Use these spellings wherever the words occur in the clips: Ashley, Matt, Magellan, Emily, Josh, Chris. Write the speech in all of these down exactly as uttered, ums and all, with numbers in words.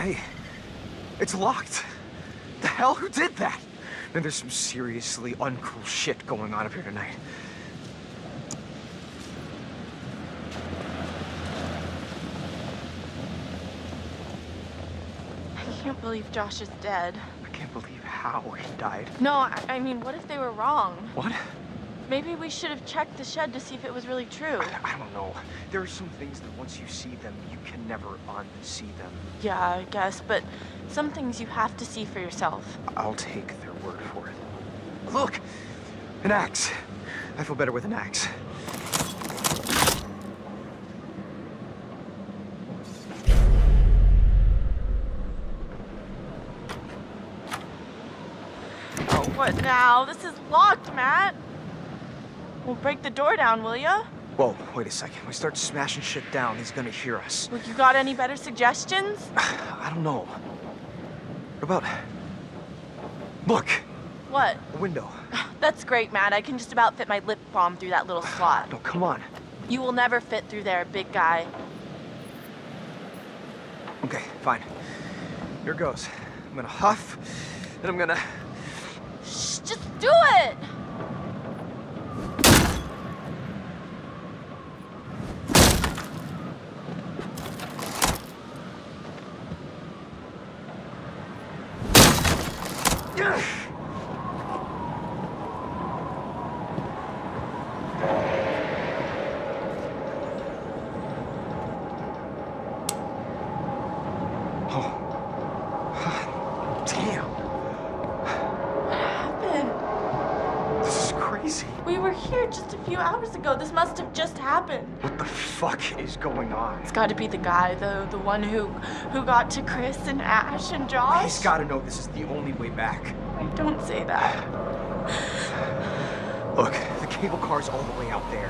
Hey, it's locked. The hell, who did that? And there's some seriously uncool shit going on up here tonight. I can't believe Josh is dead. I can't believe how he died. No, I, I mean, what if they were wrong? What? Maybe we should have checked the shed to see if it was really true. I, I don't know. There are some things that once you see them, you can never unsee them. Yeah, I guess, but some things you have to see for yourself. I'll take their word for it. Look, an axe. I feel better with an axe. Oh, what now? This is locked, Matt. Well, break the door down, will ya? Whoa, wait a second. We start smashing shit down, he's gonna hear us. Look, you got any better suggestions? I don't know. What about... Look! What? A window. That's great, Matt. I can just about fit my lip balm through that little slot. No, come on. You will never fit through there, big guy. Okay, fine. Here goes. I'm gonna huff, then I'm gonna... Shh, just do it! This must have just happened. What the fuck is going on? It's got to be the guy, though, the one who who got to Chris and Ash and Josh. He's got to know this is the only way back. I don't say that. Look, the cable car's all the way out there.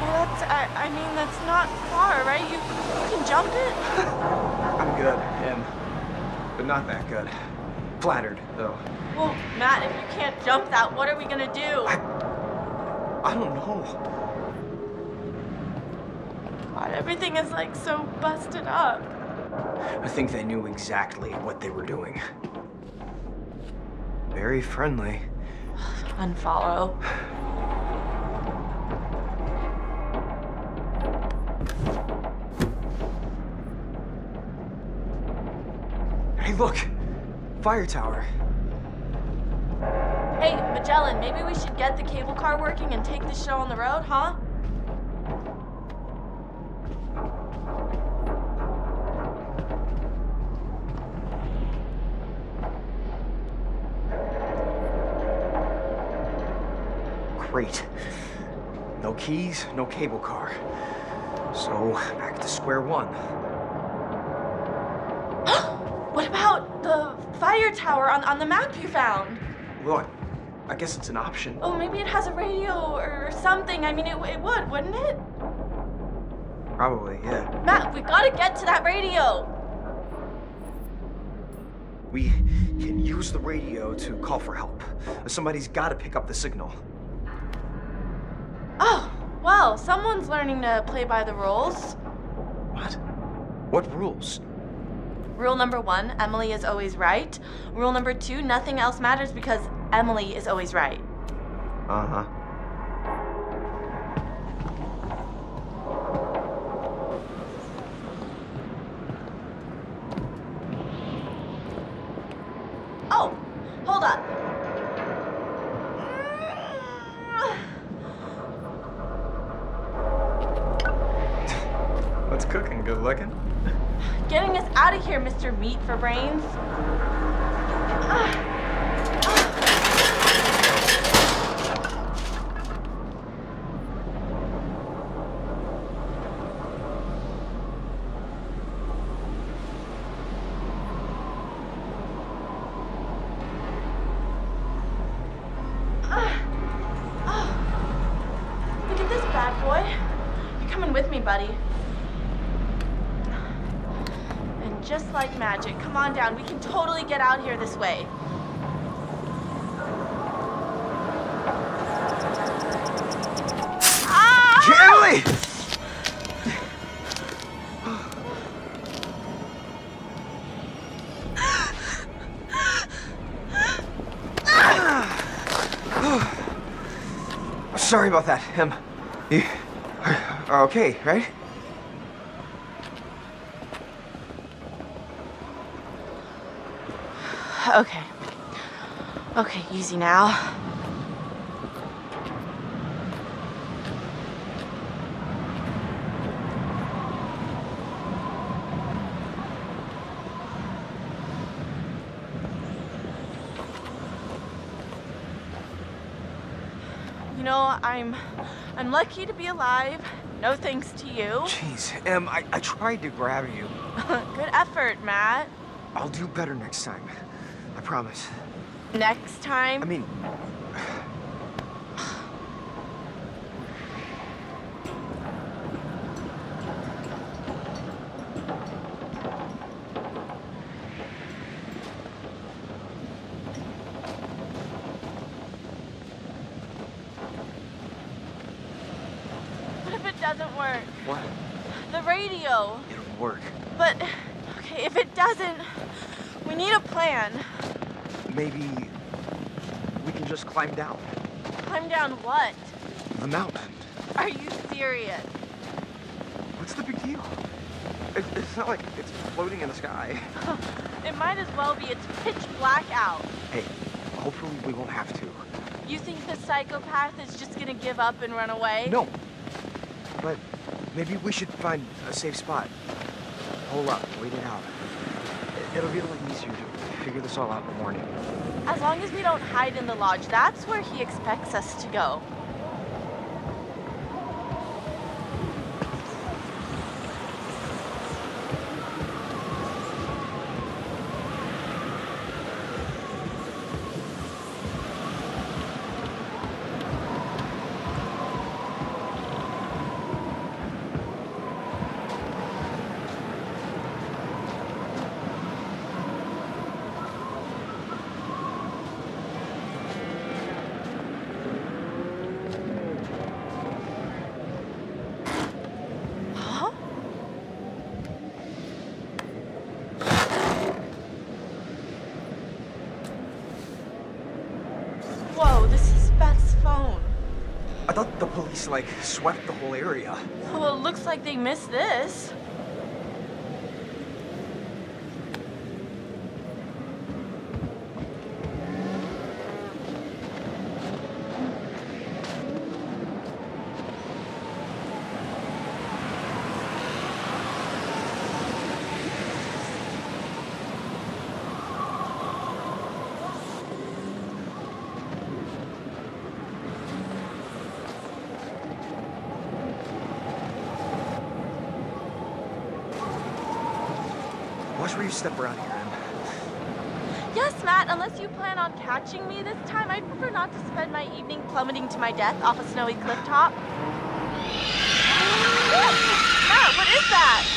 Well, that's, I, I mean, that's not far, right? You, you can jump it? I'm good, him. But not that good. Flattered, though. Well, Matt, if you can't jump that, what are we going to do? I I don't know. God, everything is like so busted up. I think they knew exactly what they were doing. Very friendly. Unfollow. Hey, look! Fire tower. Hey, Magellan, maybe we should get the cable car working and take this show on the road, huh? Great. No keys, no cable car. So, back to square one. What about the fire tower on, on the map you found? Look. I guess it's an option. Oh, maybe it has a radio or something. I mean, it, it would, wouldn't it? Probably, yeah. Matt, we gotta get to that radio. We can use the radio to call for help. Somebody's gotta pick up the signal. Oh, well, someone's learning to play by the rules. What? What rules? Rule number one, Emily is always right. Rule number two, nothing else matters because Emily is always right. Uh-huh. Oh, hold up. What's cooking, good looking? Getting us out of here, Mister Meat for Brains. Ah. Down. We can totally get out here this way. Ah! Emily! sorry about that. Um, you are okay, right? Okay. Okay, easy now. You know, I'm I'm lucky to be alive. No thanks to you. Jeez, Em, I, I tried to grab you. Good effort, Matt. I'll do better next time. I promise. Next time? I mean... What if it doesn't work? What? The radio. It'll work. But, okay, if it doesn't, we need a plan. Maybe we can just climb down. Climb down what? The mountain. Are you serious? What's the big deal? It's, it's not like it's floating in the sky. It might as well be. It's pitch black out. Hey, hopefully we won't have to. You think the psychopath is just gonna give up and run away? No. But maybe we should find a safe spot. Hold up, wait it out. It'll be a little easier to figure this all out in the morning. As long as we don't hide in the lodge, that's where he expects us to go. I thought the police, like, swept the whole area. Well, it looks like they missed this. Watch where you step around here, Em. Yes, Matt, unless you plan on catching me this time, I'd prefer not to spend my evening plummeting to my death off a snowy cliff top. Matt, what is that?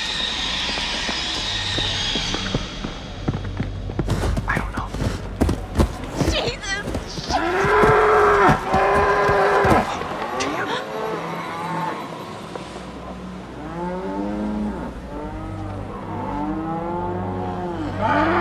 Ah!